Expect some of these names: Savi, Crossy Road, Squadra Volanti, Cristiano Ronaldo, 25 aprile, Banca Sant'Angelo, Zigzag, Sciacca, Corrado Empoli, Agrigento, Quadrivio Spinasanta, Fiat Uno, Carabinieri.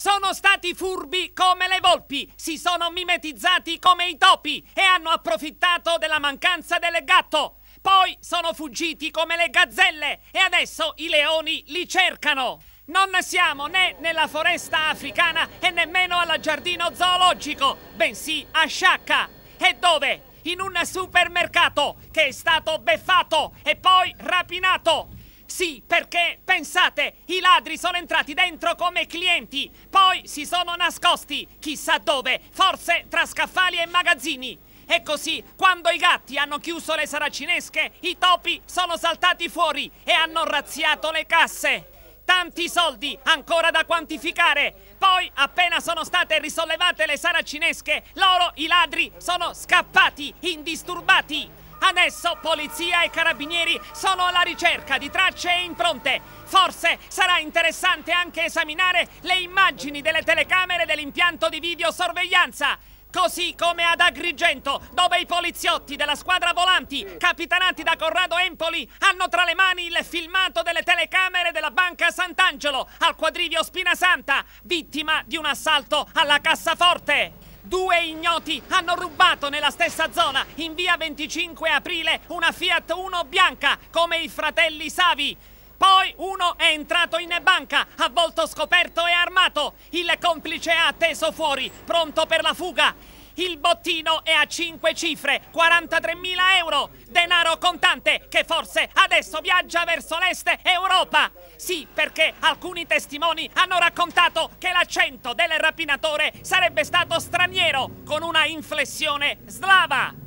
Sono stati furbi come le volpi, si sono mimetizzati come i topi e hanno approfittato della mancanza del gatto. Poi sono fuggiti come le gazzelle e adesso i leoni li cercano. Non siamo né nella foresta africana e nemmeno al giardino zoologico, bensì a Sciacca. E dove? In un supermercato che è stato beffato e poi rapinato. Sì, perché, pensate, i ladri sono entrati dentro come clienti, poi si sono nascosti, chissà dove, forse tra scaffali e magazzini. E così, quando i gatti hanno chiuso le saracinesche, i topi sono saltati fuori e hanno razziato le casse. Tanti soldi, ancora da quantificare. Poi, appena sono state risollevate le saracinesche, loro, i ladri, sono scappati, indisturbati. Adesso polizia e carabinieri sono alla ricerca di tracce e impronte. Forse sarà interessante anche esaminare le immagini delle telecamere dell'impianto di videosorveglianza. Così come ad Agrigento, dove i poliziotti della squadra volanti, capitanati da Corrado Empoli, hanno tra le mani il filmato delle telecamere della Banca Sant'Angelo al Quadrivio Spinasanta, vittima di un assalto alla cassaforte. Due ignoti hanno rubato nella stessa zona, in via 25 aprile, una Fiat Uno bianca, come i fratelli Savi. Poi uno è entrato in banca, a volto scoperto e armato. Il complice è atteso fuori, pronto per la fuga. Il bottino è a 5 cifre, 43.000 euro. Denaro contante che forse adesso viaggia verso l'est Europa. Sì, perché alcuni testimoni hanno raccontato che l'accento del rapinatore sarebbe stato straniero, con una inflessione slava.